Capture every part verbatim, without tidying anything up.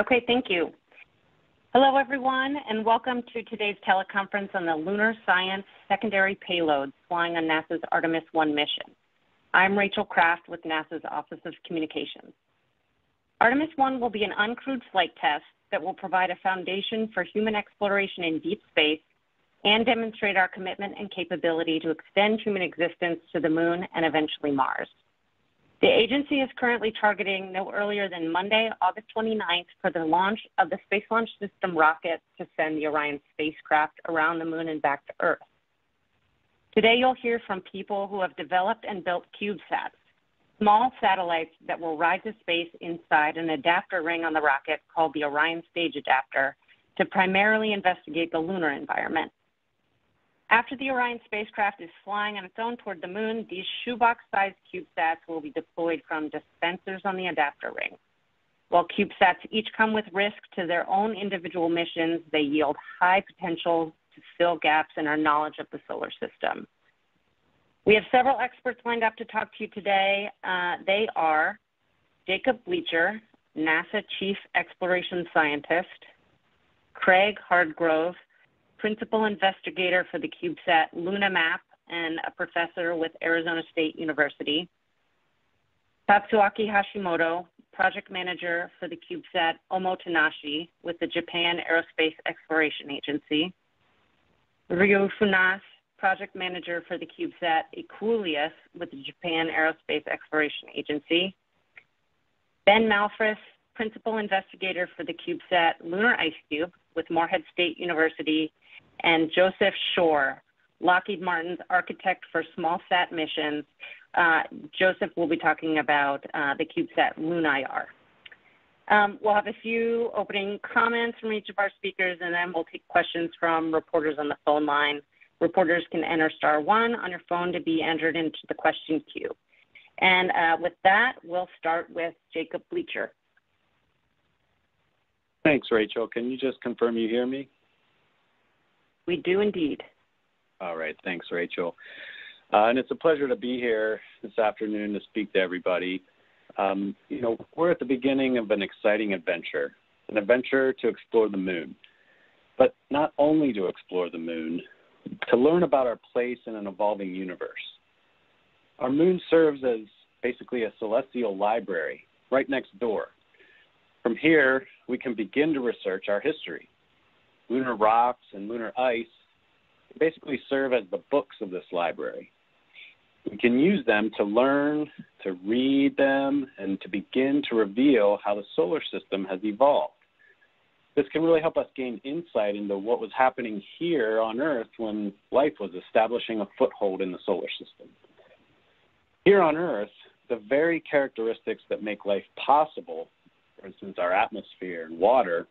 Okay, thank you. Hello, everyone, and welcome to today's teleconference on the Lunar Science Secondary Payloads flying on NASA's Artemis one mission. I'm Rachel Kraft with NASA's Office of Communications. Artemis one will be an uncrewed flight test that will provide a foundation for human exploration in deep space and demonstrate our commitment and capability to extend human existence to the Moon and eventually Mars. The agency is currently targeting no earlier than Monday, August twenty-ninth, for the launch of the Space Launch System rocket to send the Orion spacecraft around the Moon and back to Earth. Today you'll hear from people who have developed and built CubeSats, small satellites that will rise to space inside an adapter ring on the rocket called the Orion Stage Adapter to primarily investigate the lunar environment. After the Orion spacecraft is flying on its own toward the Moon, these shoebox-sized CubeSats will be deployed from dispensers on the adapter ring. While CubeSats each come with risk to their own individual missions, they yield high potential to fill gaps in our knowledge of the solar system. We have several experts lined up to talk to you today. Uh, they are Jacob Bleacher, NASA Chief Exploration Scientist, Craig Hardgrove, Principal Investigator for the CubeSat LunIR and a professor with Arizona State University, Tatsuaki Hashimoto, Project Manager for the CubeSat Omotenashi with the Japan Aerospace Exploration Agency, Ryu Funase, Project Manager for the CubeSat EQUULEUS with the Japan Aerospace Exploration Agency, Ben Malphrus, Principal Investigator for the CubeSat Lunar Ice Cube with Morehead State University, and Joseph Shoer, Lockheed Martin's Architect for Small Sat Missions. Uh, Joseph will be talking about uh, the CubeSat LunIR. Um, we'll have a few opening comments from each of our speakers, and then we'll take questions from reporters on the phone line. Reporters can enter star one on your phone to be entered into the question queue. And uh, with that, we'll start with Jacob Bleacher. Thanks, Rachel. Can you just confirm you hear me? We do indeed. All right. Thanks, Rachel. Uh, and it's a pleasure to be here this afternoon to speak to everybody. Um, you know, we're at the beginning of an exciting adventure, an adventure to explore the Moon, but not only to explore the Moon, to learn about our place in an evolving universe. Our Moon serves as basically a celestial library right next door. From here, we can begin to research our history. Lunar rocks and lunar ice basically serve as the books of this library. We can use them to learn, to read them, and to begin to reveal how the solar system has evolved. This can really help us gain insight into what was happening here on Earth when life was establishing a foothold in the solar system. Here on Earth, the very characteristics that make life possible, for instance, our atmosphere and water,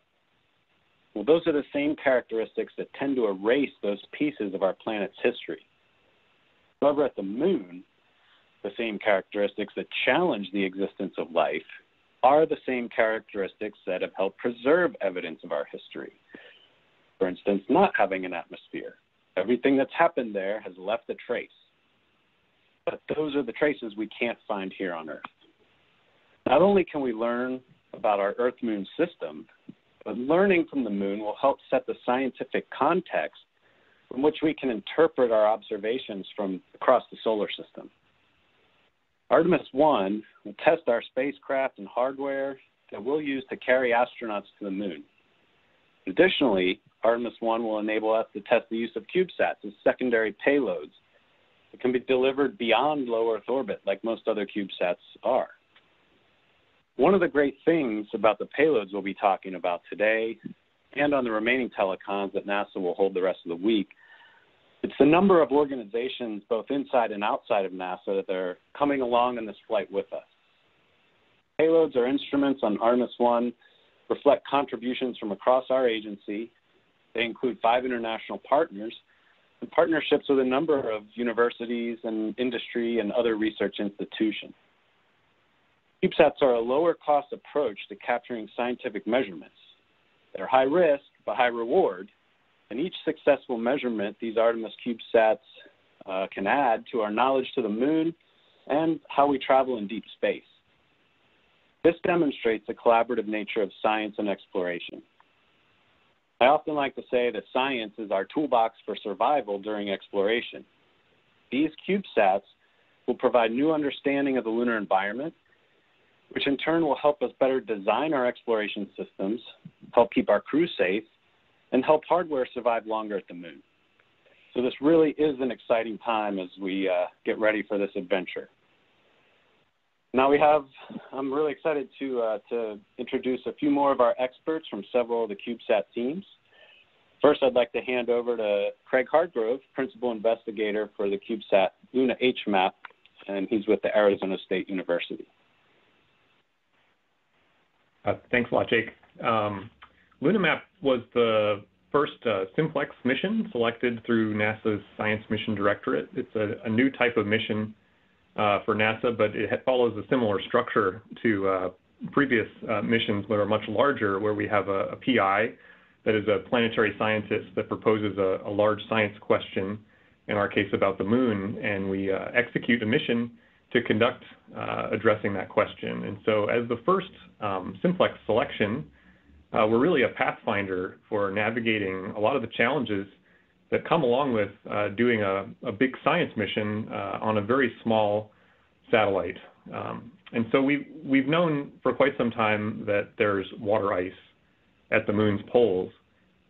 well, those are the same characteristics that tend to erase those pieces of our planet's history. However, at the Moon, the same characteristics that challenge the existence of life are the same characteristics that have helped preserve evidence of our history. For instance, not having an atmosphere. Everything that's happened there has left a trace. But those are the traces we can't find here on Earth. Not only can we learn about our Earth-Moon system, but learning from the Moon will help set the scientific context from which we can interpret our observations from across the solar system. Artemis one will test our spacecraft and hardware that we'll use to carry astronauts to the Moon. Additionally, Artemis one will enable us to test the use of CubeSats as secondary payloads that can be delivered beyond low Earth orbit like most other CubeSats are. One of the great things about the payloads we'll be talking about today and on the remaining telecons that NASA will hold the rest of the week, it's the number of organizations both inside and outside of NASA that are coming along on this flight with us. Payloads or instruments on Artemis one reflect contributions from across our agency. They include five international partners and partnerships with a number of universities and industry and other research institutions. CubeSats are a lower-cost approach to capturing scientific measurements. They're high risk, but high reward, and each successful measurement these Artemis CubeSats uh, can add to our knowledge to the Moon and how we travel in deep space. This demonstrates the collaborative nature of science and exploration. I often like to say that science is our toolbox for survival during exploration. These CubeSats will provide new understanding of the lunar environment, which in turn will help us better design our exploration systems, help keep our crew safe, and help hardware survive longer at the moon. So this really is an exciting time as we uh, get ready for this adventure. Now we have, I'm really excited to, uh, to introduce a few more of our experts from several of the CubeSat teams. First, I'd like to hand over to Craig Hardgrove, Principal Investigator for the CubeSat LunIR, and he's with the Arizona State University. Uh, thanks a lot, Jake. Um, LunIR was the first uh, SIMPLEx mission selected through NASA's Science Mission Directorate. It's a, a new type of mission uh, for NASA, but it follows a similar structure to uh, previous uh, missions that are much larger, where we have a, a P I, that is a planetary scientist that proposes a, a large science question, in our case about the moon, and we uh, execute a mission to conduct uh, addressing that question. And so as the first um, SIMPLEx selection, uh, we're really a pathfinder for navigating a lot of the challenges that come along with uh, doing a, a big science mission uh, on a very small satellite. Um, and so we've, we've known for quite some time that there's water ice at the moon's poles,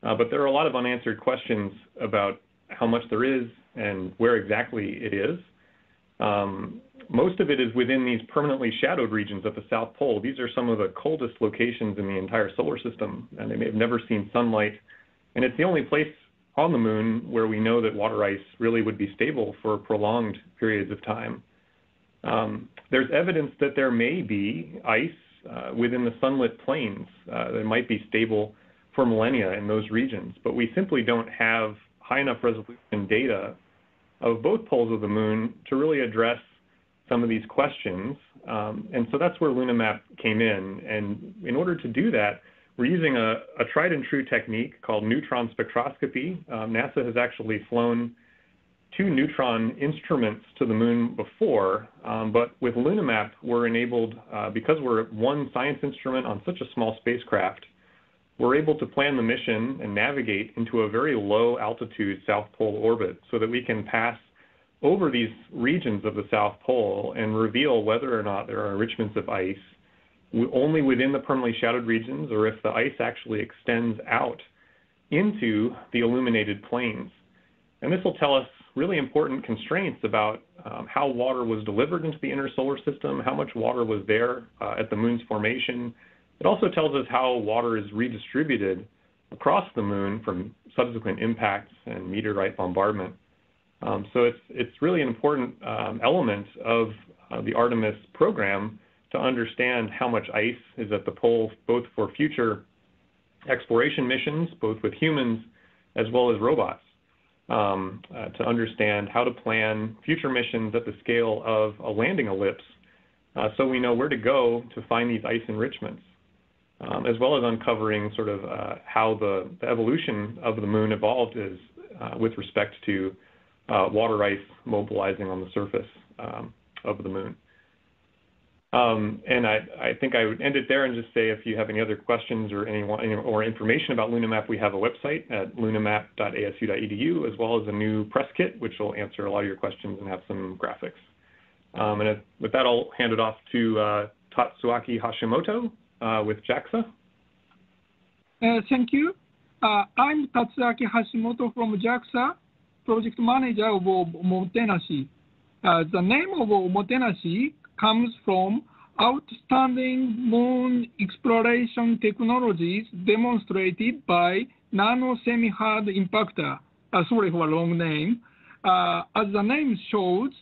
uh, but there are a lot of unanswered questions about how much there is and where exactly it is. Um, Most of it is within these permanently shadowed regions at the South Pole. These are some of the coldest locations in the entire solar system, and they may have never seen sunlight. And it's the only place on the moon where we know that water ice really would be stable for prolonged periods of time. Um, there's evidence that there may be ice uh, within the sunlit plains uh, that might be stable for millennia in those regions, but we simply don't have high enough resolution data of both poles of the moon to really address some of these questions. Um, and so that's where LunIR came in. And in order to do that, we're using a, a tried and true technique called neutron spectroscopy. Um, NASA has actually flown two neutron instruments to the moon before, um, but with LunIR, we're enabled, uh, because we're one science instrument on such a small spacecraft, we're able to plan the mission and navigate into a very low altitude South Pole orbit so that we can pass over these regions of the South Pole and reveal whether or not there are enrichments of ice only within the permanently shadowed regions, or if the ice actually extends out into the illuminated plains. And this will tell us really important constraints about um, how water was delivered into the inner solar system, how much water was there uh, at the moon's formation. It also tells us how water is redistributed across the moon from subsequent impacts and meteorite bombardment. Um, so it's, it's really an important um, element of uh, the Artemis program to understand how much ice is at the pole, both for future exploration missions, both with humans as well as robots, um, uh, to understand how to plan future missions at the scale of a landing ellipse, uh, so we know where to go to find these ice enrichments, um, as well as uncovering sort of uh, how the, the evolution of the moon evolved is uh, with respect to Uh, water ice mobilizing on the surface um, of the moon. Um, and I, I think I would end it there and just say, if you have any other questions or any or information about LunIR, we have a website at lunamap dot A S U dot E D U, as well as a new press kit, which will answer a lot of your questions and have some graphics. Um, and with that, I'll hand it off to uh, Tatsuaki Hashimoto uh, with JAXA. Uh, thank you. Uh, I'm Tatsuaki Hashimoto from JAXA, project manager of Omotenashi. Uh, the name of Omotenashi comes from outstanding moon exploration technologies demonstrated by nano semi-hard impactor. Uh, sorry for a long name. Uh, as the name shows,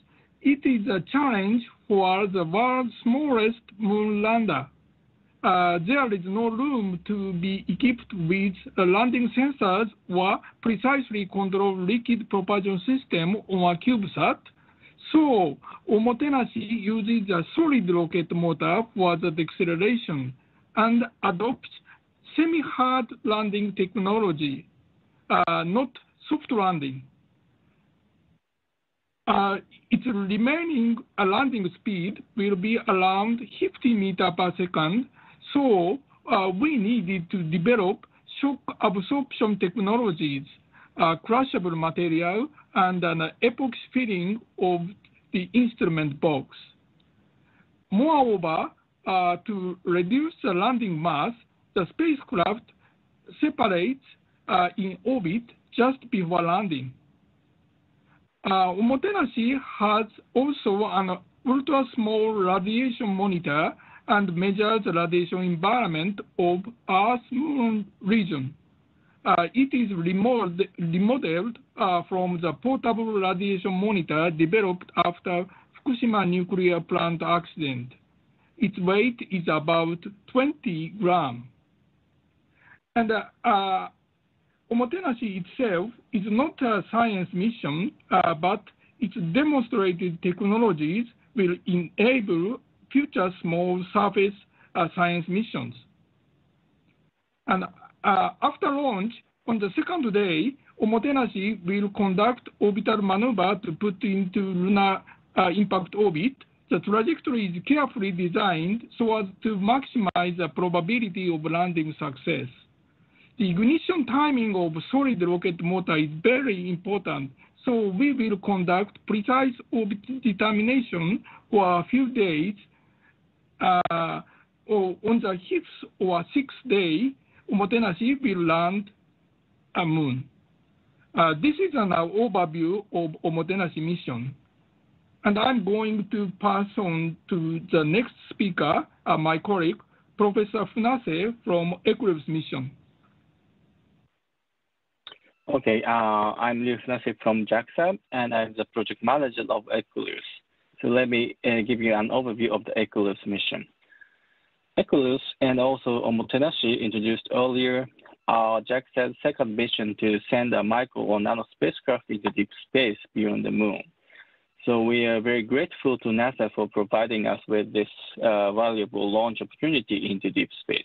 it is a challenge for the world's smallest moon lander. Uh, there is no room to be equipped with uh, landing sensors or precisely controlled liquid propulsion system on a CubeSat. So Omotenashi uses a solid rocket motor for the deceleration and adopts semi-hard landing technology, uh, not soft landing. Uh, its remaining uh, landing speed will be around fifty meters per second, so uh, we needed to develop shock absorption technologies, uh, crushable material, and an epoxy filling of the instrument box. Moreover, uh, to reduce the landing mass, the spacecraft separates uh, in orbit just before landing. Uh, Omotenashi has also an ultra-small radiation monitor and measures the radiation environment of Earth's Moon region. Uh, it is remodeled, remodeled uh, from the portable radiation monitor developed after Fukushima nuclear plant accident. Its weight is about twenty grams. And uh, uh, Omotenashi itself is not a science mission, uh, but its demonstrated technologies will enable future small surface uh, science missions. And uh, after launch, on the second day, Omotenashi will conduct orbital maneuver to put into lunar uh, impact orbit. The trajectory is carefully designed so as to maximize the probability of landing success. The ignition timing of solid rocket motor is very important, so we will conduct precise orbit determination for a few days. Uh, or on the fifth or sixth day, Omotenashi will land a moon. Uh, this is an overview of Omotenashi mission. And I'm going to pass on to the next speaker, uh, my colleague, Professor Funase from EQUULEUS mission. Okay, uh, I'm Ryu Funase from JAXA, and I'm the project manager of EQUULEUS. So let me uh, give you an overview of the EQUULEUS mission. EQUULEUS and also Omotenashi introduced earlier uh, JAXA's second mission to send a micro or nano spacecraft into deep space beyond the moon. So we are very grateful to NASA for providing us with this uh, valuable launch opportunity into deep space.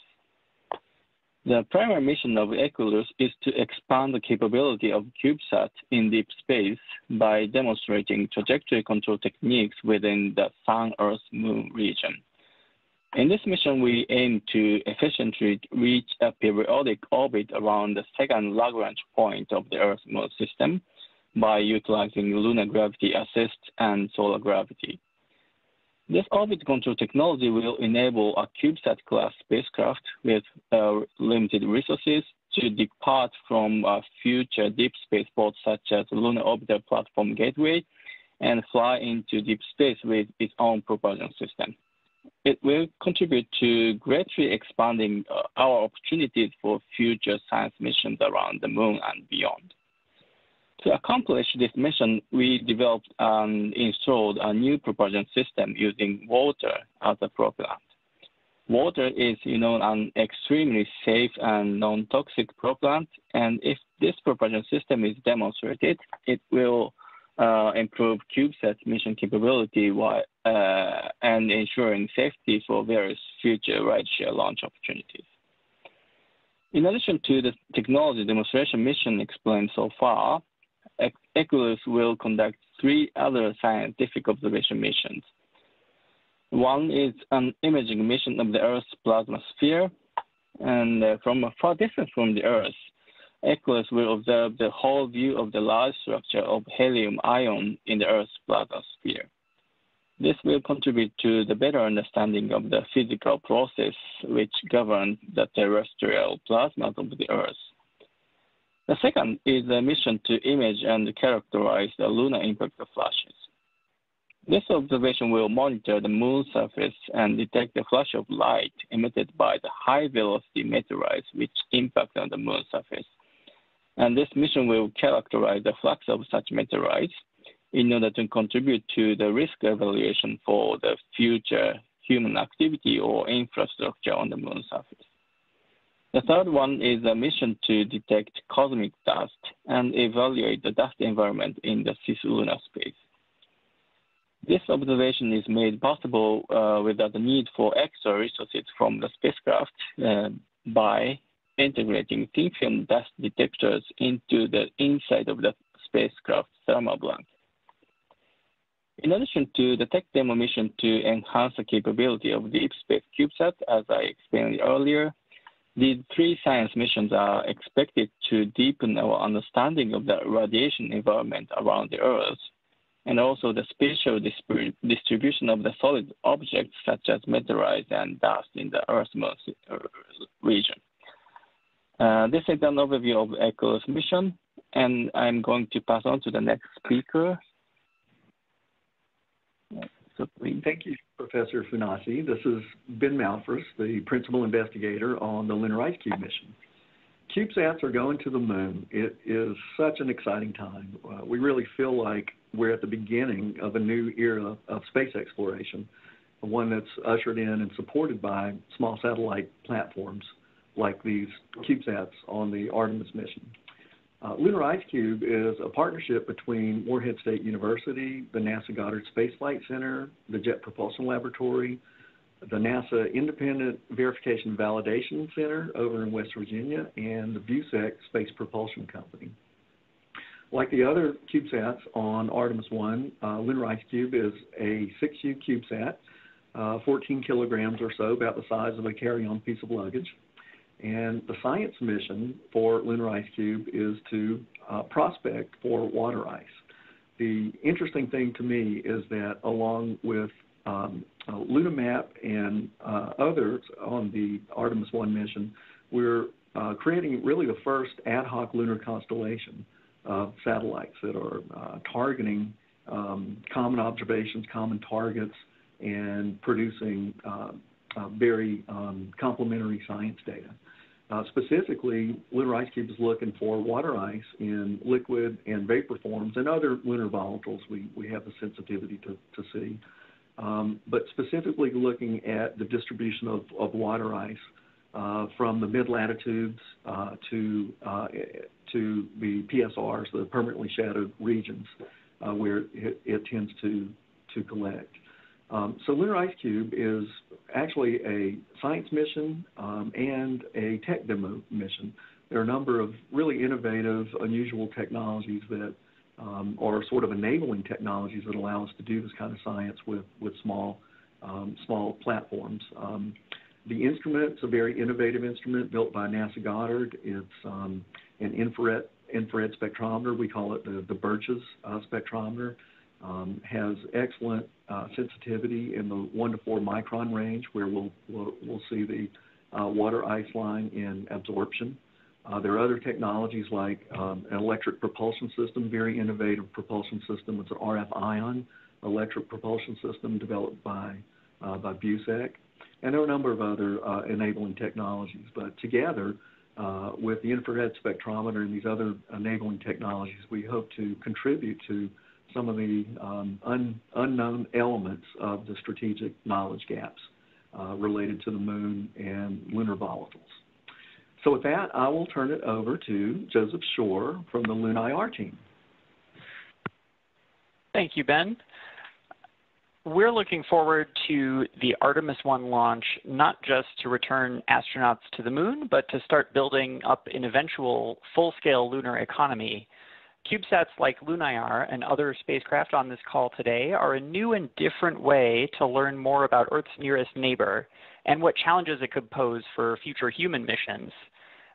The primary mission of EQUULEUS is to expand the capability of CubeSat in deep space by demonstrating trajectory control techniques within the Sun-Earth-Moon region. In this mission, we aim to efficiently reach a periodic orbit around the second Lagrange point of the Earth-Moon system by utilizing lunar gravity assist and solar gravity. This orbit control technology will enable a CubeSat-class spacecraft with uh, limited resources to depart from uh, future deep space ports such as Lunar Orbital Platform Gateway and fly into deep space with its own propulsion system. It will contribute to greatly expanding uh, our opportunities for future science missions around the moon and beyond. To accomplish this mission, we developed and installed a new propulsion system using water as a propellant. Water is, you know, an extremely safe and non-toxic propellant, and if this propulsion system is demonstrated, it will uh, improve CubeSat's mission capability while, uh, and ensuring safety for various future rideshare launch opportunities. In addition to the technology demonstration mission explained so far, EQUULEUS will conduct three other scientific observation missions. One is an imaging mission of the Earth's plasma sphere, and uh, from a far distance from the Earth, EQUULEUS will observe the whole view of the large structure of helium ion in the Earth's plasma sphere. This will contribute to the better understanding of the physical process which governs the terrestrial plasma of the Earth. The second is a mission to image and characterize the lunar impact flashes. This observation will monitor the moon's surface and detect the flash of light emitted by the high-velocity meteorites which impact on the moon's surface. And this mission will characterize the flux of such meteorites in order to contribute to the risk evaluation for the future human activity or infrastructure on the moon's surface. The third one is a mission to detect cosmic dust and evaluate the dust environment in the cislunar space. This observation is made possible uh, without the need for extra resources from the spacecraft uh, by integrating thin film dust detectors into the inside of the spacecraft's thermal blanket. In addition to the tech demo mission to enhance the capability of Deep Space CubeSat, as I explained earlier, these three science missions are expected to deepen our understanding of the radiation environment around the Earth, and also the spatial distribution of the solid objects such as meteorites and dust in the Earth's region. Uh, this is an overview of EQUULEUS mission, and I'm going to pass on to the next speaker. So thank you, Professor Funase. This is Ben Malphrus, the principal investigator on the Lunar Ice Cube mission. CubeSats are going to the moon. It is such an exciting time. Uh, we really feel like we're at the beginning of a new era of space exploration, one that's ushered in and supported by small satellite platforms like these CubeSats on the Artemis mission. Uh, Lunar Ice Cube is a partnership between Morehead State University, the NASA Goddard Space Flight Center, the Jet Propulsion Laboratory, the NASA Independent Verification Validation Center over in West Virginia, and the Busek Space Propulsion Company. Like the other CubeSats on Artemis one, uh, Lunar Ice Cube is a six U CubeSat, uh, fourteen kilograms or so, about the size of a carry-on piece of luggage. And the science mission for Lunar Ice Cube is to uh, prospect for water ice. The interesting thing to me is that along with um, uh, LunIR and uh, others on the Artemis one mission, we're uh, creating really the first ad hoc lunar constellation of satellites that are uh, targeting um, common observations, common targets, and producing uh, uh, very um, complementary science data. Uh, specifically, Lunar Ice Cube is looking for water ice in liquid and vapor forms and other lunar volatiles we, we have the sensitivity to, to see, um, but specifically looking at the distribution of, of water ice uh, from the mid-latitudes uh, to, uh, to the P S Rs, the permanently shadowed regions uh, where it, it tends to, to collect. Um, so Lunar Ice Cube is actually a science mission um, and a tech demo mission. There are a number of really innovative, unusual technologies that um, are sort of enabling technologies that allow us to do this kind of science with, with small, um, small platforms. Um, the instrument is a very innovative instrument built by NASA Goddard. It's um, an infrared, infrared spectrometer. We call it the, the Birches uh, spectrometer. Um, has excellent uh, sensitivity in the one to four micron range, where we'll, we'll, we'll see the uh, water ice line in absorption. Uh, there are other technologies like um, an electric propulsion system, very innovative propulsion system. It's an R F ion electric propulsion system developed by, uh, by Busek. And there are a number of other uh, enabling technologies, but together, uh, with the infrared spectrometer and these other enabling technologies, we hope to contribute to some of the um, un unknown elements of the strategic knowledge gaps uh, related to the moon and lunar volatiles. So with that, I will turn it over to Joseph Shoer from the LunIR team. Thank you, Ben. We're looking forward to the Artemis one launch, not just to return astronauts to the moon, but to start building up an eventual full-scale lunar economy. CubeSats like LunIR and other spacecraft on this call today are a new and different way to learn more about Earth's nearest neighbor and what challenges it could pose for future human missions.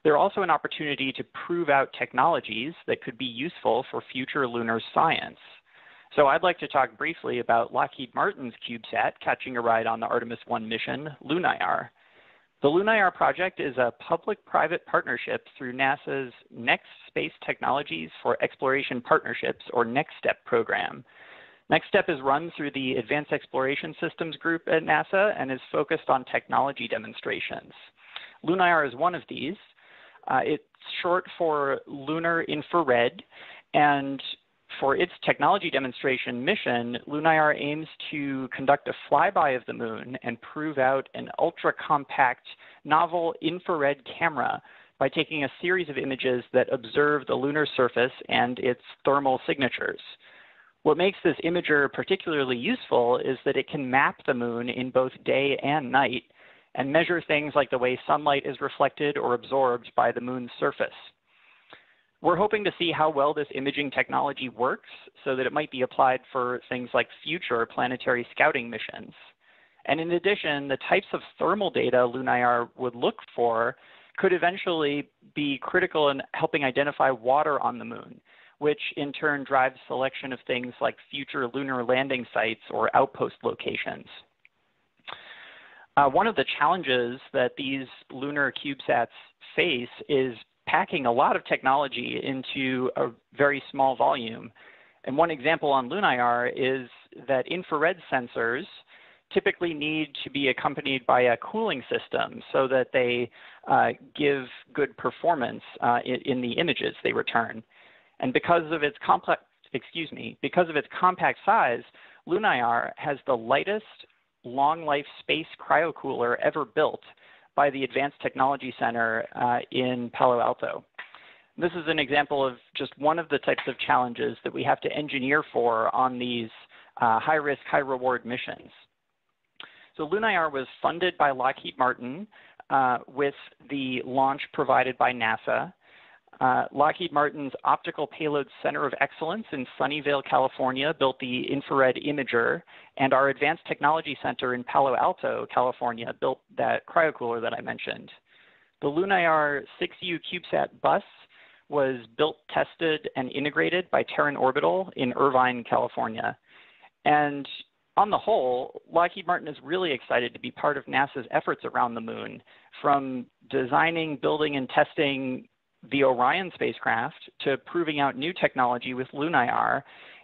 They're also an opportunity to prove out technologies that could be useful for future lunar science. So I'd like to talk briefly about Lockheed Martin's CubeSat catching a ride on the Artemis one mission, LunIR. The LunIR project is a public-private partnership through NASA's Next Space Technologies for Exploration Partnerships, or Next Step program. Next Step is run through the Advanced Exploration Systems Group at NASA and is focused on technology demonstrations. LunIR is one of these. Uh, it's short for Lunar Infrared, and for its technology demonstration mission, LunIR aims to conduct a flyby of the moon and prove out an ultra-compact, novel infrared camera by taking a series of images that observe the lunar surface and its thermal signatures. What makes this imager particularly useful is that it can map the moon in both day and night and measure things like the way sunlight is reflected or absorbed by the moon's surface. We're hoping to see how well this imaging technology works so that it might be applied for things like future planetary scouting missions. And in addition, the types of thermal data LunIR would look for could eventually be critical in helping identify water on the moon, which in turn drives selection of things like future lunar landing sites or outpost locations. Uh, one of the challenges that these lunar CubeSats face is packing a lot of technology into a very small volume. And one example on LunIR is that infrared sensors typically need to be accompanied by a cooling system so that they uh, give good performance uh, in, in the images they return. And because of its complex, excuse me, because of its compact size, LunIR has the lightest long-life space cryocooler ever built by the Advanced Technology Center uh, in Palo Alto. This is an example of just one of the types of challenges that we have to engineer for on these uh, high-risk, high-reward missions. So LunIR was funded by Lockheed Martin uh, with the launch provided by NASA. Uh, Lockheed Martin's Optical Payload Center of Excellence in Sunnyvale, California, built the infrared imager, and our Advanced Technology Center in Palo Alto, California, built that cryocooler that I mentioned. The LunIR six U CubeSat bus was built, tested, and integrated by Terran Orbital in Irvine, California. And on the whole, Lockheed Martin is really excited to be part of NASA's efforts around the moon, from designing, building, and testing the Orion spacecraft to proving out new technology with LunIR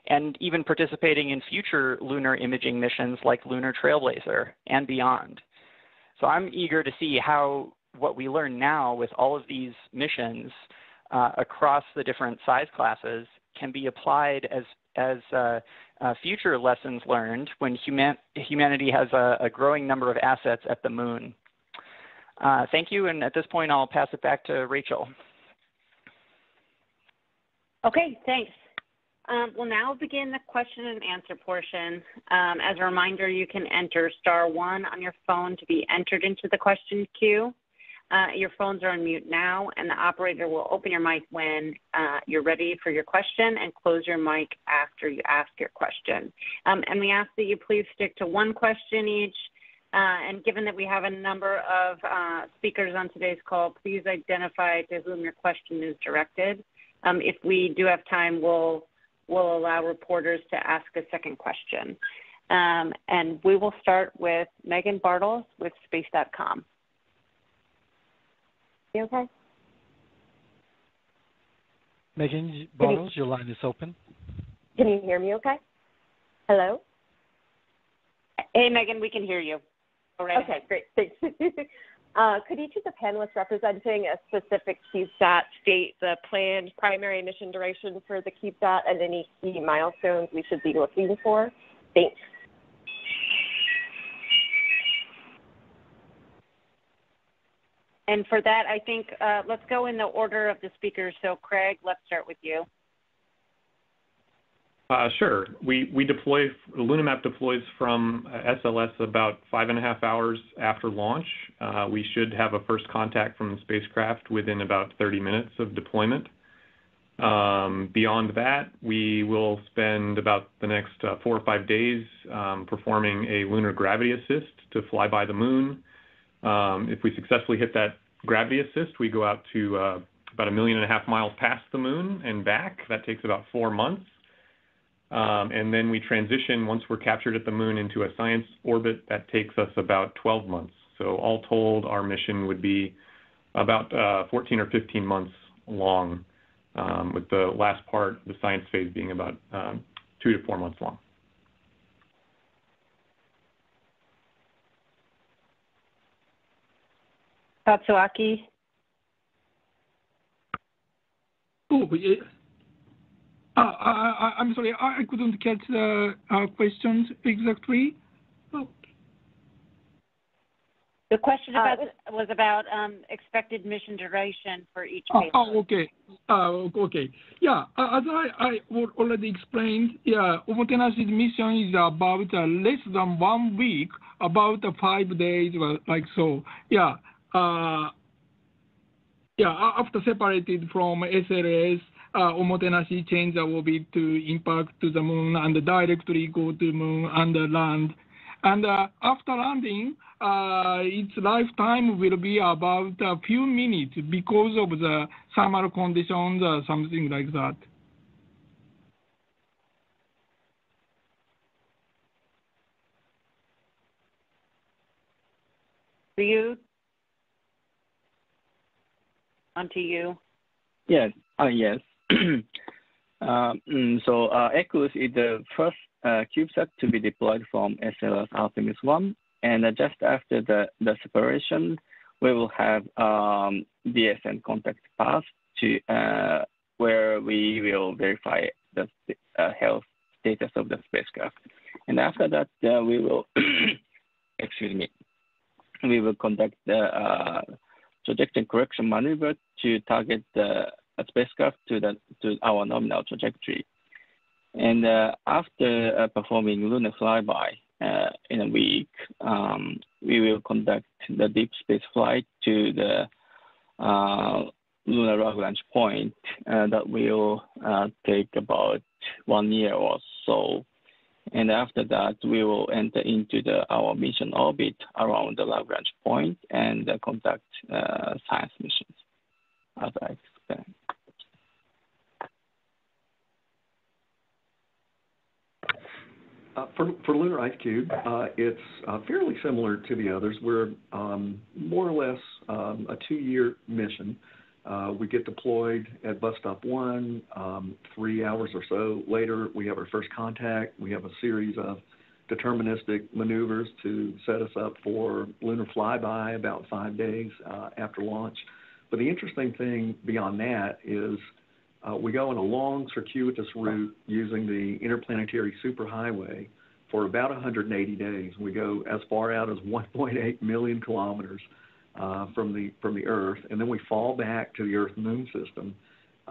and even participating in future lunar imaging missions like Lunar Trailblazer and beyond. So I'm eager to see how what we learn now with all of these missions uh, across the different size classes can be applied as, as uh, uh, future lessons learned when human humanity has a, a growing number of assets at the moon. Uh, thank you, and at this point I'll pass it back to Rachel. Okay, thanks. Um, we'll now begin the question and answer portion. Um, as a reminder, you can enter star one on your phone to be entered into the question queue. Uh, your phones are on mute now, and the operator will open your mic when uh, you're ready for your question and close your mic after you ask your question. Um, and we ask that you please stick to one question each. Uh, and given that we have a number of uh, speakers on today's call, please identify to whom your question is directed. Um, if we do have time, we'll, we'll allow reporters to ask a second question. Um, and we will start with Megan Bartels with space dot com. You okay? Megan Bartels, you, your line is open. Can you hear me okay? Hello? Hey, Megan, we can hear you. All right. Okay, great. Thanks. Uh, could each of the panelists representing a specific CubeSat state the planned primary mission duration for the CubeSat and any key milestones we should be looking for? Thanks. And for that, I think uh, let's go in the order of the speakers. So, Craig, let's start with you. Uh, sure. We, we deploy, LunaMap deploys from S L S about five and a half hours after launch. Uh, we should have a first contact from the spacecraft within about thirty minutes of deployment. Um, beyond that, we will spend about the next uh, four or five days um, performing a lunar gravity assist to fly by the moon. Um, if we successfully hit that gravity assist, we go out to uh, about a million and a half miles past the moon and back. That takes about four months. Um, and then we transition, once we're captured at the moon, into a science orbit that takes us about twelve months. So all told, our mission would be about uh, fourteen or fifteen months long, um, with the last part, the science phase, being about um, two to four months long. Tatsuaki? Oh, yeah. Uh, I, I'm sorry, I couldn't get the uh, questions exactly. Oh. The question about, uh, was about um, expected mission duration for each payload. Oh, okay. Uh, okay. Yeah, as I, I already explained, yeah, Omotenashi's mission is about uh, less than one week, about uh, five days, like so. Yeah. Uh, yeah, after separated from S L S, uh, Omotenashi change the orbit to impact to the moon and directly go to moon and land. And uh, after landing, uh, its lifetime will be about a few minutes because of the summer conditions or something like that. Ryu, on to you. Yes, uh, yes. uh, mm, so uh, EQUULEUS is the first Uh, CubeSat to be deployed from S L S Artemis one, and uh, just after the, the separation, we will have um, D S N contact path to uh, where we will verify the uh, health status of the spacecraft. And after that, uh, we will, excuse me, we will conduct the uh, trajectory correction maneuver to target the uh, spacecraft to the to our nominal trajectory. And uh, after uh, performing lunar flyby uh, in a week, um, we will conduct the deep space flight to the uh, lunar Lagrange point uh, that will uh, take about one year or so. And after that, we will enter into the, our mission orbit around the Lagrange point and uh, conduct uh, science missions, as I explained. Uh, for, for Lunar Ice Cube, uh, it's uh, fairly similar to the others. We're um, more or less um, a two-year mission. Uh, we get deployed at bus stop one. Um, three hours or so later, we have our first contact. We have a series of deterministic maneuvers to set us up for lunar flyby about five days uh, after launch. But the interesting thing beyond that is Uh, we go on a long, circuitous route using the interplanetary superhighway for about one hundred eighty days. We go as far out as one point eight million kilometers uh, from the from the Earth, and then we fall back to the Earth-Moon system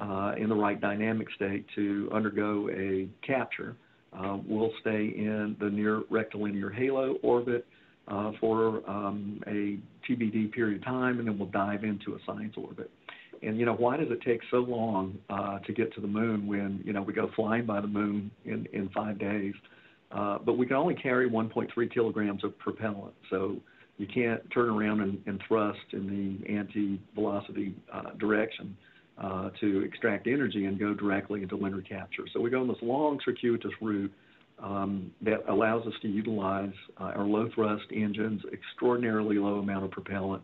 uh, in the right dynamic state to undergo a capture. Uh, we'll stay in the near rectilinear halo orbit uh, for um, a T B D period of time, and then we'll dive into a science orbit. And, you know, why does it take so long uh, to get to the moon when, you know, we go flying by the moon in, in five days? Uh, but we can only carry one point three kilograms of propellant. So you can't turn around and, and thrust in the anti-velocity uh, direction uh, to extract energy and go directly into lunar capture. So we go on this long, circuitous route um, that allows us to utilize uh, our low-thrust engines, extraordinarily low amount of propellant,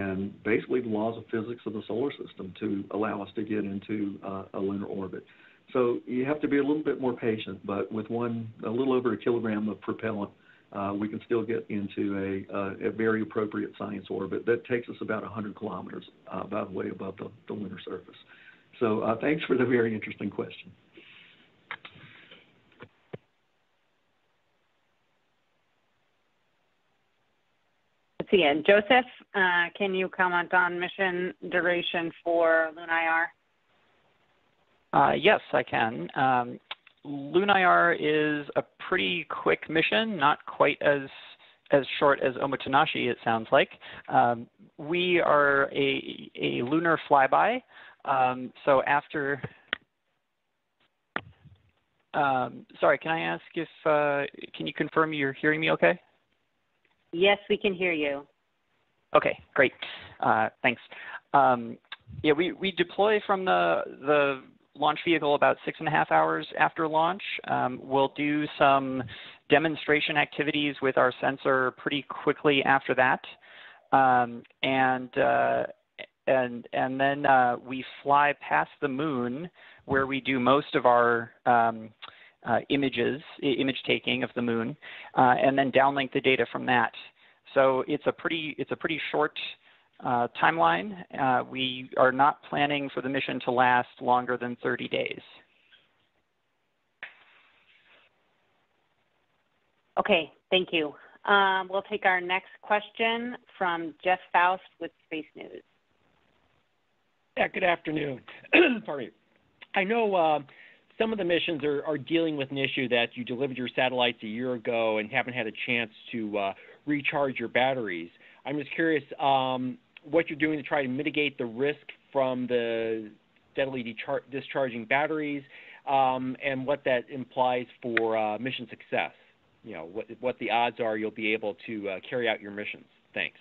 and basically the laws of physics of the solar system to allow us to get into uh, a lunar orbit. So you have to be a little bit more patient, but with one, a little over a kilogram of propellant, uh, we can still get into a, a, a very appropriate science orbit that takes us about one hundred kilometers, uh, by the way, above the, the lunar surface. So uh, thanks for the very interesting question. Yeah, Joseph, uh, can you comment on mission duration for LunIR? Uh, yes, I can. Um, LunIR is a pretty quick mission, not quite as as short as Omotenashi, it sounds like. Um, we are a, a lunar flyby, um, so after. Um, sorry, can I ask if uh, can you confirm you're hearing me okay? Yes, we can hear you. Okay, great. Uh, thanks. Um, yeah, we, we deploy from the, the launch vehicle about six and a half hours after launch. Um, we'll do some demonstration activities with our sensor pretty quickly after that. Um, and, uh, and, and then uh, we fly past the moon where we do most of our um, Uh, images, image taking of the moon, uh, and then downlink the data from that. So it's a pretty, it's a pretty short uh, timeline. Uh, we are not planning for the mission to last longer than thirty days. Okay, thank you. Um, we'll take our next question from Jeff Faust with Space News. Yeah, good afternoon. Pardon me. I know uh, some of the missions are, are dealing with an issue that you delivered your satellites a year ago and haven't had a chance to uh, recharge your batteries. I'm just curious um, what you're doing to try to mitigate the risk from the steadily discharging batteries, um, and what that implies for uh, mission success. You know, what, what the odds are you'll be able to uh, carry out your missions. Thanks.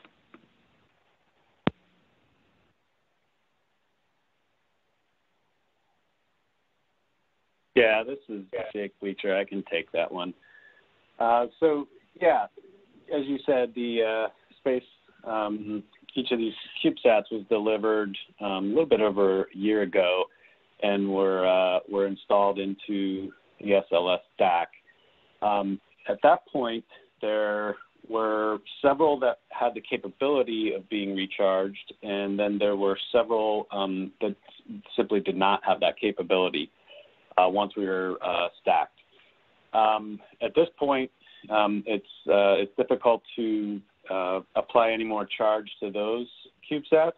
Yeah, this is Jake Bleacher. I can take that one. Uh, so, yeah, as you said, the uh, space, um, each of these CubeSats was delivered um, a little bit over a year ago, and were uh, were installed into the S L S stack. Um, at that point, there were several that had the capability of being recharged, and then there were several um, that simply did not have that capability uh, once we were uh, stacked. Um, at this point, um, it's, uh, it's difficult to uh, apply any more charge to those CubeSats,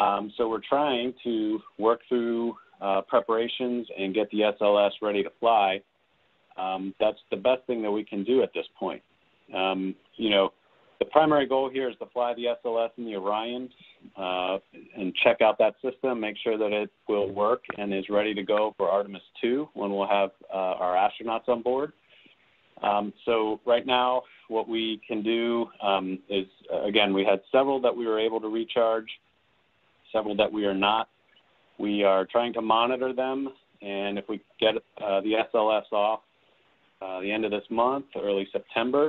um, so we're trying to work through uh, preparations and get the S L S ready to fly. Um, that's the best thing that we can do at this point. Um, you know, the primary goal here is to fly the S L S in the Orion uh, and check out that system, make sure that it will work and is ready to go for Artemis two when we'll have uh, our astronauts on board. Um, so right now what we can do um, is, again, we had several that we were able to recharge, several that we are not. We are trying to monitor them, and if we get uh, the S L S off, Uh, the end of this month, early September.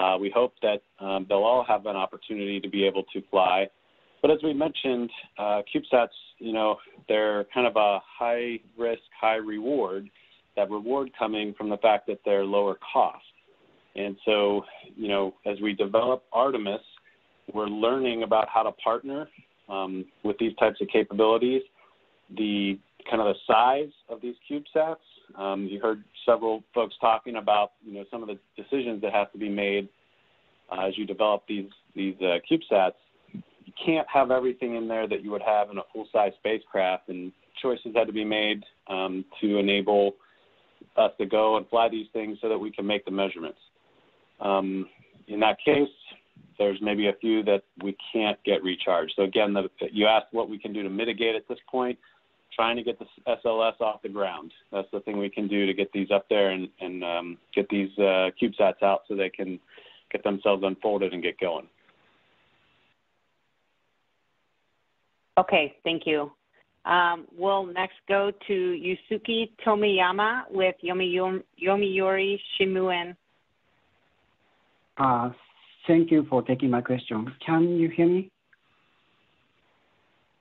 Uh, we hope that um, they'll all have an opportunity to be able to fly. But as we mentioned, uh, CubeSats, you know, they're kind of a high risk, high reward, that reward coming from the fact that they're lower cost. And so, you know, as we develop Artemis, we're learning about how to partner um, with these types of capabilities. The kind of the size of these CubeSats. Um, you heard several folks talking about, you know, some of the decisions that have to be made uh, as you develop these, these uh, CubeSats. You can't have everything in there that you would have in a full-size spacecraft, and choices had to be made um, to enable us to go and fly these things so that we can make the measurements. Um, in that case, there's maybe a few that we can't get recharged. So again, the, you asked what we can do to mitigate at this point. Trying to get the S L S off the ground. That's the thing we can do to get these up there and, and um, get these uh, CubeSats out so they can get themselves unfolded and get going. Okay, thank you. Um, we'll next go to Yusuke Tomiyama with Yomiuri Shimbun. Uh, thank you for taking my question. Can you hear me?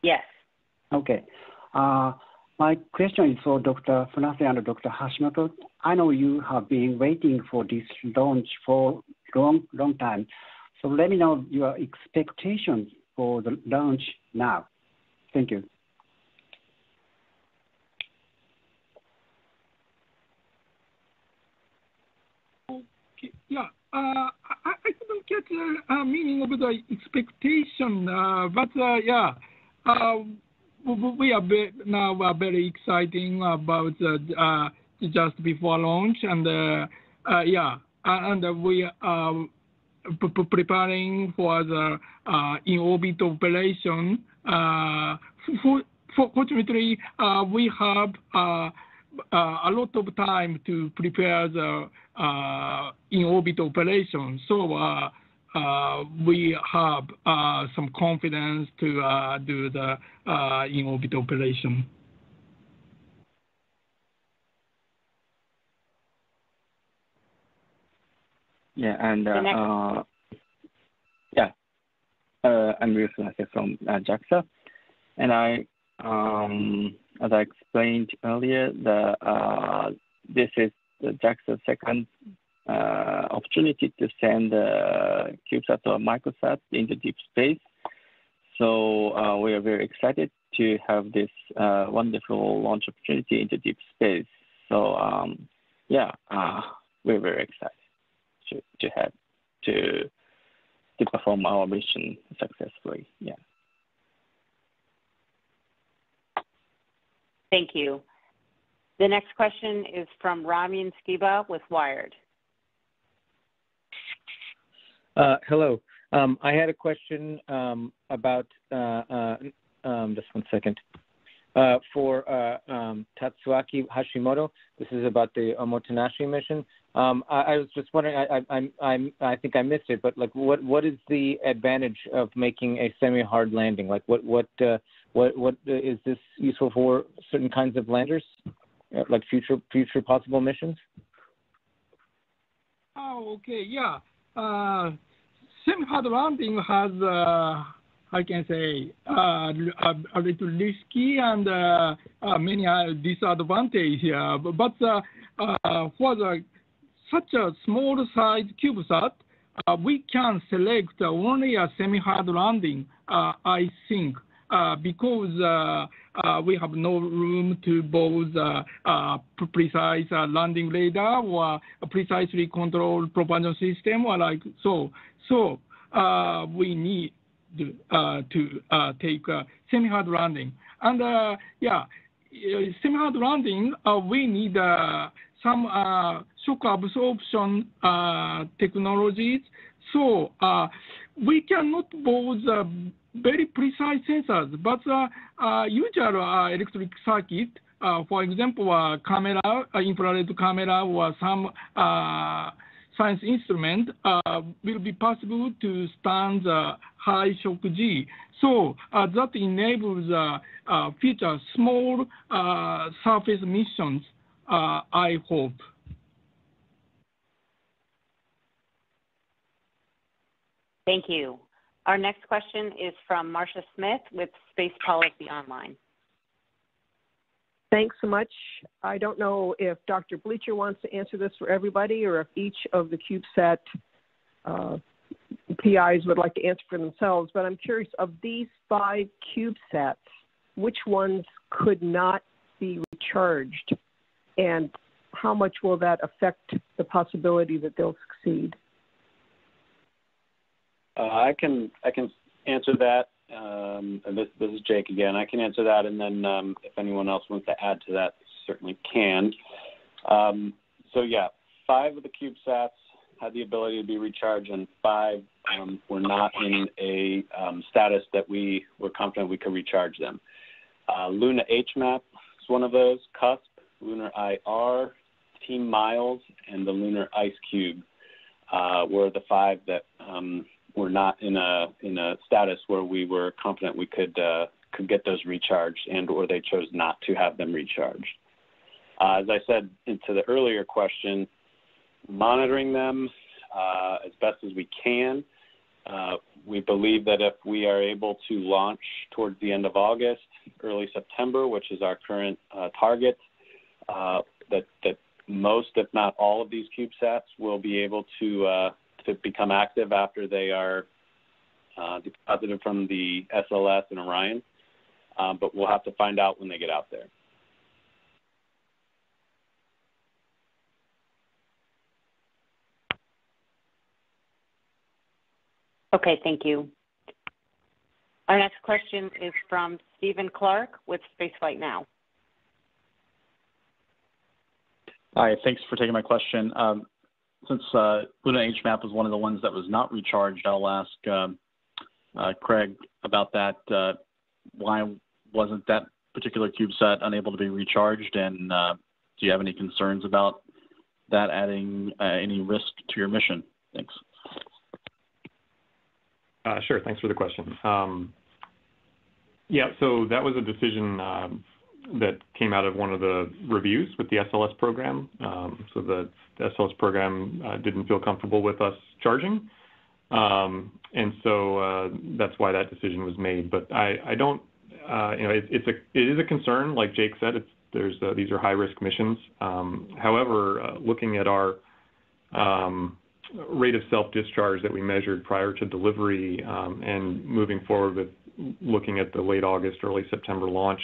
Yes. Okay. Uh, my question is for Doctor Funase and Doctor Hashimoto. I know you have been waiting for this launch for long, long time. So let me know your expectations for the launch now. Thank you. Okay. Yeah. Uh, I, I didn't get the uh, meaning of the expectation, uh, but uh, yeah. Uh, We are now very exciting about uh, uh, just before launch, and uh, uh, yeah, and we are preparing for the uh, in-orbit operation. Uh, fortunately, uh, we have uh, a lot of time to prepare the uh, in-orbit operation, so uh, Uh, we have uh, some confidence to uh, do the uh, in-orbit operation. Yeah, and uh, uh, yeah, uh, I'm Ryu Funase from uh, JAXA, and I, um, as I explained earlier, the uh, this is the JAXA's second Uh, opportunity to send uh, CubeSat or microsat into deep space. So uh, we are very excited to have this uh, wonderful launch opportunity into deep space. So um, yeah, uh, we're very excited to to have to to perform our mission successfully. Yeah. Thank you. The next question is from Ramin Skiba with Wired. Uh, hello. Um, I had a question um, about, uh, uh, um, just one second. uh, for uh, um, Tatsuaki Hashimoto. This is about the Omotenashi mission. Um, I, I was just wondering, I, I, I, I think I missed it, but like, what, what is the advantage of making a semi-hard landing? Like, what, what, uh, what, what uh, is this useful for certain kinds of landers, like future, future possible missions? Oh, okay, yeah. Uh, semi-hard landing has, uh, I can say, uh, a, a little risky and uh, uh, many uh, disadvantages here. But uh, uh, for the such a small size CubeSat, uh, we can select uh, only a semi-hard landing, uh, I think, uh, because uh, uh, we have no room to both uh, uh, precise uh, landing radar or a precisely controlled propulsion system or like so. So uh, we need uh, to uh, take a semi-hard landing. And uh, yeah, semi-hard landing, uh, we need uh, some uh, shock absorption uh, technologies. So uh, we cannot both uh, very precise sensors, but uh, uh, usual uh, electric circuit, uh, for example, a camera, a infrared camera, or some uh, science instrument uh, will be possible to stand the high shock G. So uh, that enables uh, uh, future small uh, surface missions, uh, I hope. Thank you. Our next question is from Marcia Smith with Space Policy Online. Thanks so much. I don't know if Doctor Bleacher wants to answer this for everybody or if each of the CubeSat uh, P Is would like to answer for themselves, but I'm curious, of these five CubeSats, which ones could not be recharged, and how much will that affect the possibility that they'll succeed? Uh, I can I can answer that. Um, and this, this is Jake again. I can answer that, and then um, if anyone else wants to add to that, certainly can. Um, so yeah, five of the CubeSats had the ability to be recharged, and five um, were not in a um, status that we were confident we could recharge them. Uh, LunaH-Map is one of those. CUSP, LunIR, Team Miles, and the Lunar Ice Cube uh, were the five that. Um, We're not in a in a status where we were confident we could uh, could get those recharged, and or they chose not to have them recharged. Uh, as I said into the earlier question, monitoring them uh, as best as we can. Uh, we believe that if we are able to launch towards the end of August, early September, which is our current uh, target, uh, that that most, if not all, of these CubeSats will be able to. Uh, to become active after they are uh, deposited from the S L S and Orion, uh, but we'll have to find out when they get out there. Okay, thank you. Our next question is from Stephen Clark with Spaceflight Now. Hi, thanks for taking my question. Um, Since uh, LunaH-Map was one of the ones that was not recharged, I'll ask um, uh, Craig about that. Uh, why wasn't that particular CubeSat unable to be recharged? And uh, do you have any concerns about that adding uh, any risk to your mission? Thanks. Uh, sure. Thanks for the question. Um, yeah, so that was a decision um, that came out of one of the reviews with the S L S program. Um, so the, the S L S program uh, didn't feel comfortable with us charging. Um, and so uh, that's why that decision was made. But I, I don't, uh, you know, it, it's a, it is a concern. Like Jake said, it's, there's uh, these are high-risk missions. Um, however, uh, looking at our um, rate of self-discharge that we measured prior to delivery um, and moving forward with looking at the late August, early September launch,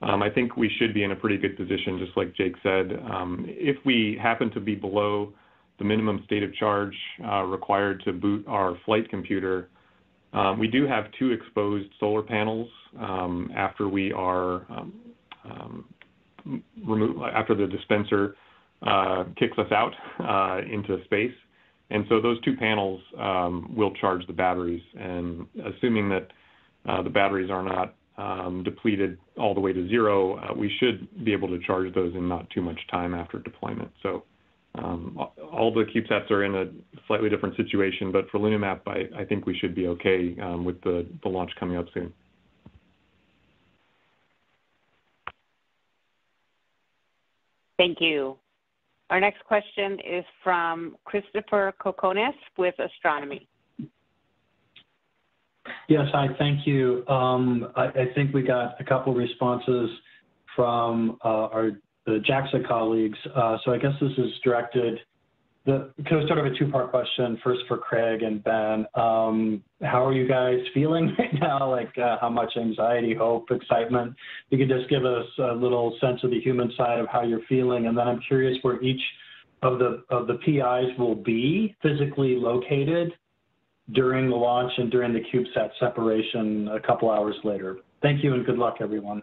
Um, I think we should be in a pretty good position, just like Jake said. Um, if we happen to be below the minimum state of charge uh, required to boot our flight computer, um, we do have two exposed solar panels um, after we are um, um, removed, after the dispenser uh, kicks us out uh, into space. And so those two panels um, will charge the batteries. And assuming that uh, the batteries are not um, depleted all the way to zero, uh, we should be able to charge those in not too much time after deployment. So um, all the CubeSats are in a slightly different situation, but for LunaMap, I, I think we should be okay um, with the, the launch coming up soon. Thank you. Our next question is from Christopher Kokonis with Astronomy. Yes, hi, thank you. Um, I, I think we got a couple responses from uh, our the JAXA colleagues. Uh, so I guess this is directed, the kind of sort of a two-part question, first for Craig and Ben. Um, how are you guys feeling right now? Like uh, how much anxiety, hope, excitement? You could just give us a little sense of the human side of how you're feeling. And then I'm curious where each of the, of the P Is will be physically located during the launch and during the CubeSat separation a couple hours later. Thank you and good luck, everyone.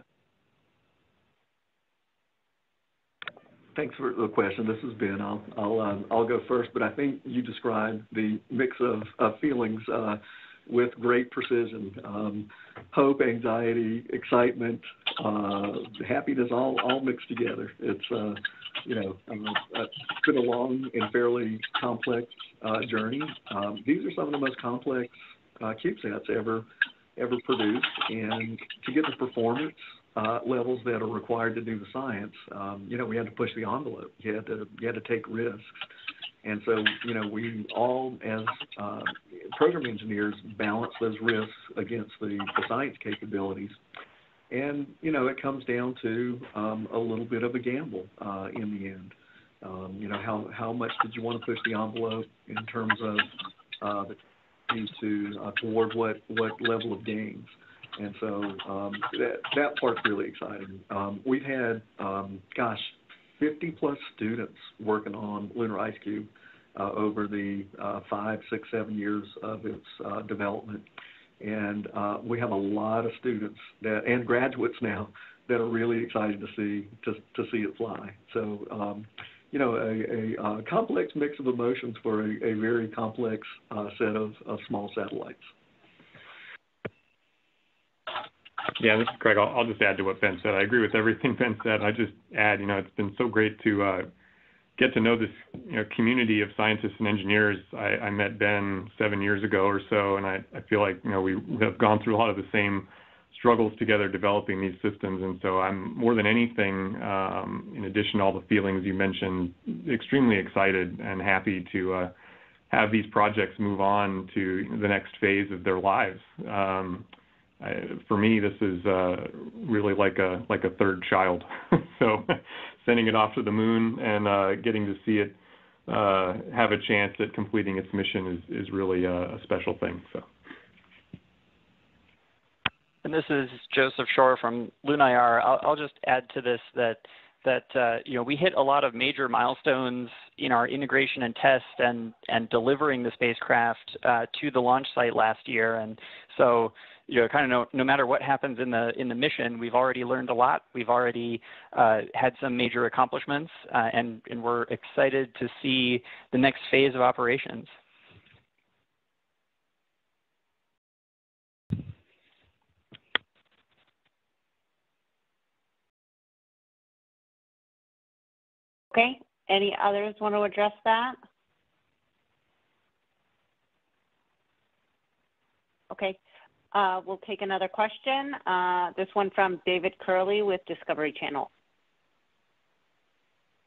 Thanks for the question. This is Ben. I'll I'll, um, I'll go first, but I think you described the mix of, of feelings uh, with great precision. Um, hope, anxiety, excitement, uh, happiness, all all mixed together. It's uh, you know uh, it's been a long and fairly complex uh, journey. Um, these are some of the most complex uh, CubeSats ever ever produced, and to get the performance Uh, levels that are required to do the science, um, you know, we had to push the envelope. You had to, you had to take risks. And so, you know, we all as uh, program engineers balance those risks against the, the science capabilities. And, you know, it comes down to um, a little bit of a gamble uh, in the end. Um, you know, how, how much did you want to push the envelope in terms of uh, the to uh, toward what, what level of gains? And so um, that, that part's really exciting. Um, we've had, um, gosh, fifty plus students working on Lunar Ice Cube uh, over the uh, five, six, seven years of its uh, development. And uh, we have a lot of students that, and graduates now that are really excited to see to, to see it fly. So, um, you know, a, a, a complex mix of emotions for a, a very complex uh, set of, of small satellites. Yeah, this is Craig. I'll, I'll just add to what Ben said. I agree with everything Ben said. I just add, you know, it's been so great to uh, get to know this you know, community of scientists and engineers. I, I met Ben seven years ago or so, and I, I feel like, you know, we have gone through a lot of the same struggles together developing these systems. And so I'm more than anything, um, in addition to all the feelings you mentioned, extremely excited and happy to uh, have these projects move on to the next phase of their lives. Um, I, for me, this is uh, really like a like a third child. So, sending it off to the moon and uh, getting to see it uh, have a chance at completing its mission is is really a, a special thing. So. And this is Joseph Shoer from LunIR. I'll, I'll just add to this that that uh, you know we hit a lot of major milestones in our integration and test and and delivering the spacecraft uh, to the launch site last year, and so. You know, kind of no, no matter what happens in the in the mission, we've already learned a lot. We've already uh, had some major accomplishments, uh, and and we're excited to see the next phase of operations. Okay. Any others want to address that? Okay. Uh, we'll take another question, uh, this one from David Curley with Discovery Channel.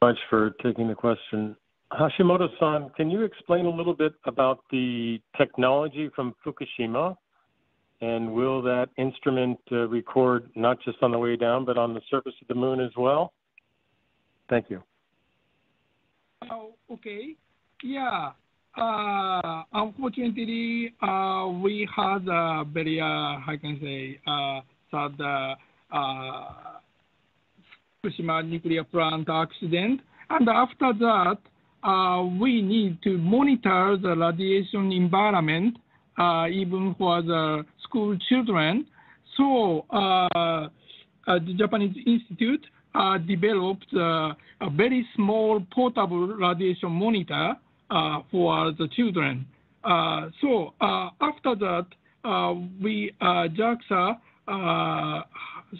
Thank you much for taking the question. Hashimoto-san, can you explain a little bit about the technology from Fukushima? And will that instrument uh, record not just on the way down, but on the surface of the moon as well? Thank you. Oh, okay. Yeah. Uh, unfortunately, uh, we had a very, uh, how can I say, uh, sad uh, uh, Fukushima nuclear plant accident. And after that, uh, we need to monitor the radiation environment, uh, even for the school children. So uh, uh, the Japanese Institute uh, developed uh, a very small portable radiation monitor Uh, for the children. Uh, so uh, after that, uh, we, uh, JAXA, uh,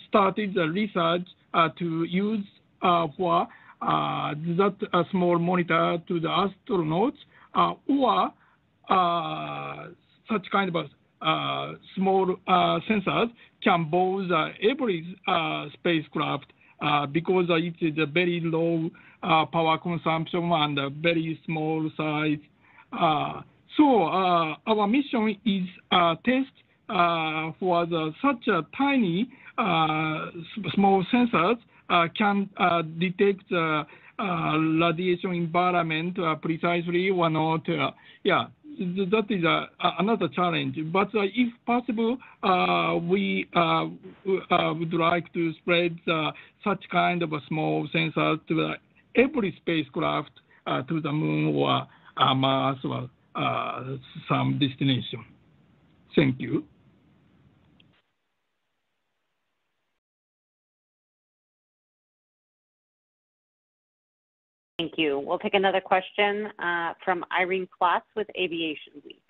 started the research uh, to use uh, for uh, that uh, small monitor to the astronauts uh, or uh, such kind of uh, small uh, sensors can board uh, every uh, spacecraft uh, because it is a very low uh, power consumption and a very small size. Uh, so uh, our mission is uh, test uh, for the, such a tiny uh, small sensors uh, can uh, detect the uh, uh, radiation environment uh, precisely or not. Uh, yeah, that is uh, another challenge. But uh, if possible, uh, we uh, uh, would like to spread uh, such kind of a small sensor to uh, every spacecraft uh, to the moon or Um, as well, uh, some destination. Thank you. Thank you. We'll take another question uh, from Irene Klotz with Aviation Week.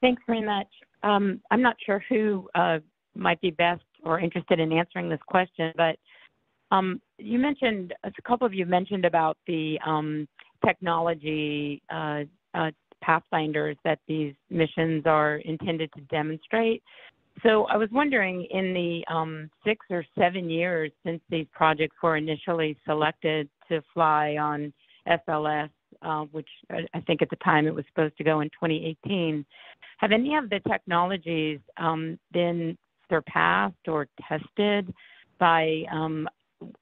Thanks very much. Um, I'm not sure who uh, might be best or interested in answering this question, but um, you mentioned, a couple of you mentioned about the um, technology uh, uh, pathfinders that these missions are intended to demonstrate. So I was wondering, in the um, six or seven years since these projects were initially selected to fly on S L S, uh, which I think at the time it was supposed to go in twenty eighteen, have any of the technologies um, been surpassed or tested by um,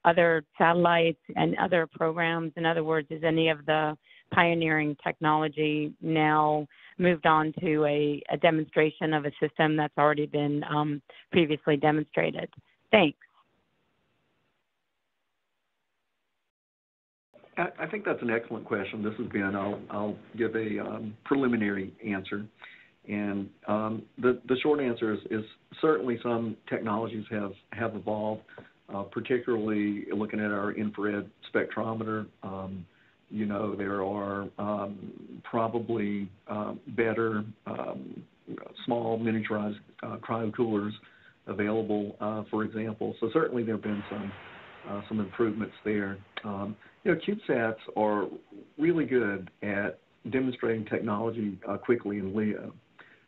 other satellites and other programs? In other words, is any of the pioneering technology now moved on to a, a demonstration of a system that's already been um, previously demonstrated? Thanks. I think that's an excellent question. This is Ben. I'll, I'll give a um, preliminary answer. And um, the, the short answer is, is certainly some technologies have, have evolved. Uh, particularly looking at our infrared spectrometer, um, you know, there are um, probably uh, better um, small miniaturized uh, cryocoolers available, uh, for example. So certainly there have been some uh, some improvements there. Um, you know, CubeSats are really good at demonstrating technology uh, quickly in L E O,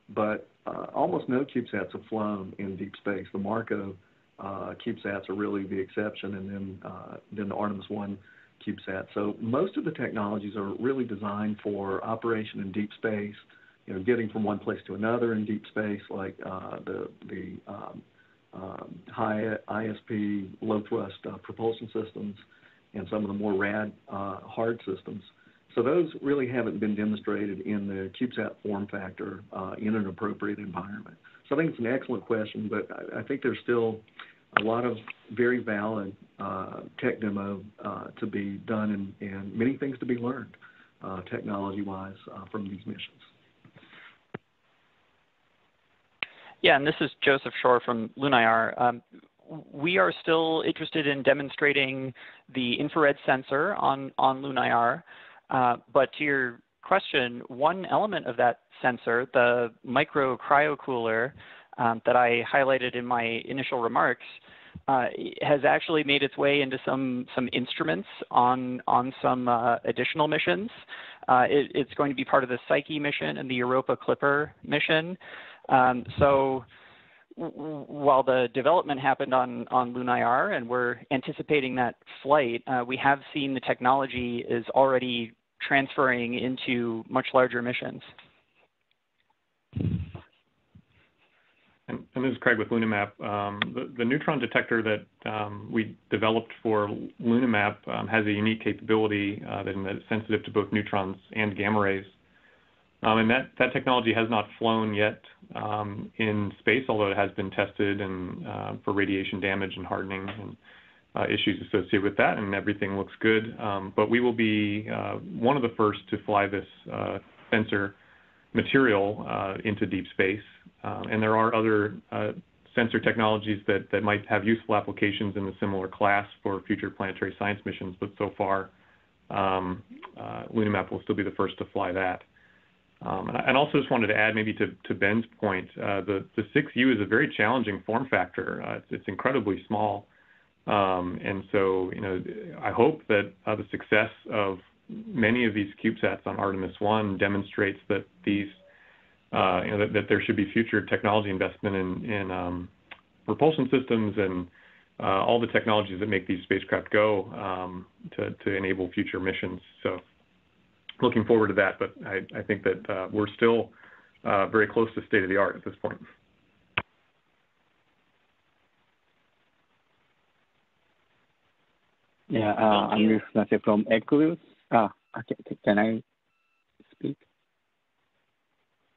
but uh, almost no CubeSats have flown in deep space. The Marco Uh, CubeSats are really the exception, and then uh, then the Artemis one CubeSat. So most of the technologies are really designed for operation in deep space, you know, getting from one place to another in deep space, like uh, the the um, um, high I S P low thrust uh, propulsion systems, and some of the more rad uh, hard systems. So those really haven't been demonstrated in the CubeSat form factor uh, in an appropriate environment. So I think it's an excellent question, but I, I think there's still a lot of very valid uh, tech demo uh, to be done, and, and many things to be learned uh, technology-wise uh, from these missions. Yeah, and this is Joseph Shoer from LunIR. Um, we are still interested in demonstrating the infrared sensor on, on LunIR. Uh, but to your question, one element of that sensor, the micro cryocooler um, that I highlighted in my initial remarks, uh, has actually made its way into some some instruments on on some uh, additional missions. Uh, it, it's going to be part of the Psyche mission and the Europa Clipper mission. Um, so while the development happened on, on LunIR, and we're anticipating that flight, uh, we have seen the technology is already transferring into much larger missions. And, and this is Craig with LunaMap. Um, the, the neutron detector that um, we developed for LunaMap um, has a unique capability uh, that is sensitive to both neutrons and gamma rays. Um, and that, that technology has not flown yet um, in space, although it has been tested and uh, for radiation damage and hardening and uh, issues associated with that, and everything looks good. Um, but we will be uh, one of the first to fly this uh, sensor material uh, into deep space. Um, and there are other uh, sensor technologies that, that might have useful applications in the similar class for future planetary science missions, but so far um, uh, LunaMap will still be the first to fly that. Um, and, I, and also just wanted to add maybe to, to Ben's point, uh, the, the six U is a very challenging form factor. Uh, it's, it's incredibly small. Um, and so, you know, I hope that uh, the success of many of these CubeSats on Artemis one demonstrates that these, uh, you know, that, that there should be future technology investment in, in um, propulsion systems and uh, all the technologies that make these spacecraft go um, to, to enable future missions. So looking forward to that, but I, I think that uh, we're still uh, very close to state of the art at this point. Yeah, uh, I'm Ryu Funase from EQUULEUS. Ah, okay. Can I speak?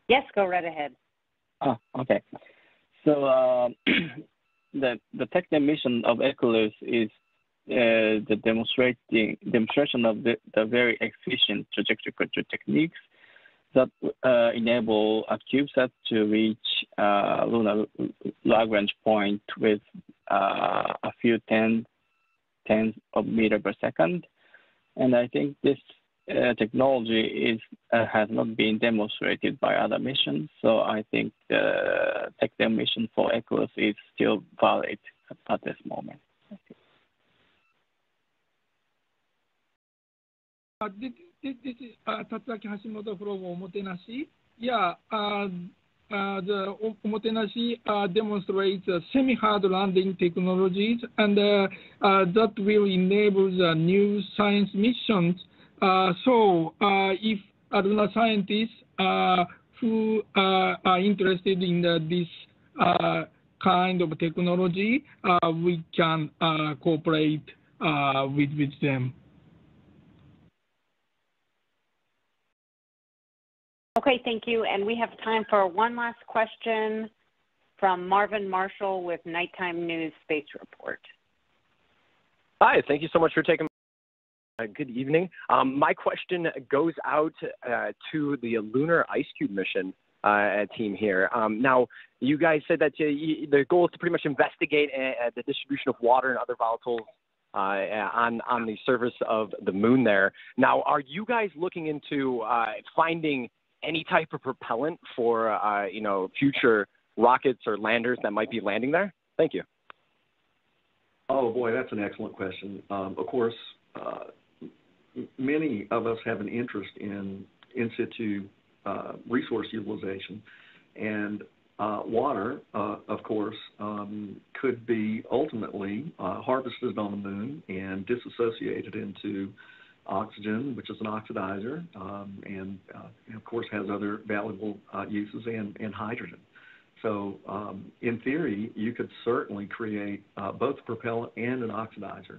Yes, go right ahead. Ah, okay. So uh, the the technical mission of EQUULEUS is uh, the demonstrating demonstration of the, the very efficient trajectory control techniques that uh, enable a CubeSat to reach uh, lunar Lagrange point with uh, a few ten. tens of meter per second, and I think this uh, technology is uh, has not been demonstrated by other missions. So I think the technical mission for EQUULEUS is still valid at this moment. Uh, this, this, this is uh, Tatsuaki Hashimoto from Omotenashi. Yeah, uh, Uh, the Omotenashi uh, demonstrates uh, semi-hard landing technologies, and uh, uh, that will enable the new science missions. Uh, so uh, if lunar scientists uh, who uh, are interested in the, this uh, kind of technology, uh, we can uh, cooperate uh, with, with them. Okay, thank you. And we have time for one last question from Marvin Marshall with Nighttime News Space Report. Hi, thank you so much for taking my uh, good evening. Um, my question goes out uh, to the Lunar Ice Cube mission uh, team here. Um, now, you guys said that you, the goal is to pretty much investigate uh, the distribution of water and other volatiles Uh, on, on the surface of the moon there. Now, are you guys looking into uh, finding any type of propellant for, uh, you know, future rockets or landers that might be landing there? Thank you. Oh, boy, that's an excellent question. Um, of course, uh, many of us have an interest in in situ uh, resource utilization, and Uh, water, uh, of course, um, could be ultimately uh, harvested on the moon and disassociated into oxygen, which is an oxidizer, um, and, uh, and of course has other valuable uh, uses, and, and hydrogen. So um, in theory, you could certainly create uh, both a propellant and an oxidizer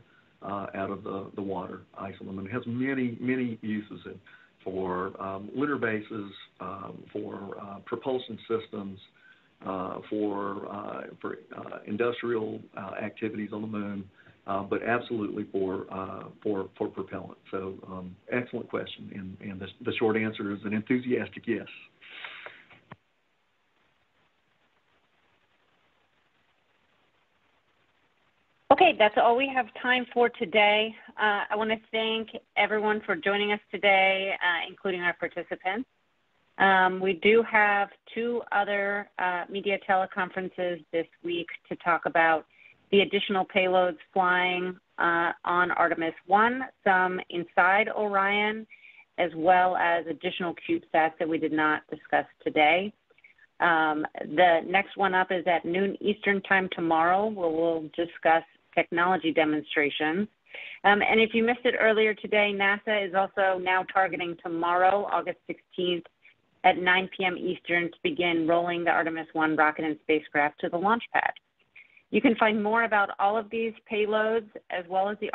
uh, out of the, the water ice on the moon. It has many, many uses in, for um, lunar bases, um, for uh, propulsion systems, Uh, for uh, for uh, industrial uh, activities on the moon, uh, but absolutely for uh, for for propellant. So um, excellent question, and, and the, the short answer is an enthusiastic yes. Okay, that's all we have time for today. Uh, I want to thank everyone for joining us today, uh, including our participants. Um, we do have two other uh, media teleconferences this week to talk about the additional payloads flying uh, on Artemis one, some inside Orion, as well as additional CubeSats that we did not discuss today. Um, the next one up is at noon Eastern time tomorrow, where we'll discuss technology demonstrations. Um, and if you missed it earlier today, NASA is also now targeting tomorrow, August sixteenth, at nine P M Eastern to begin rolling the Artemis one rocket and spacecraft to the launch pad. You can find more about all of these payloads as well as the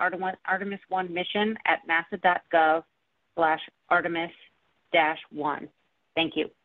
Artemis one mission at nasa dot gov slash Artemis dash one. Thank you.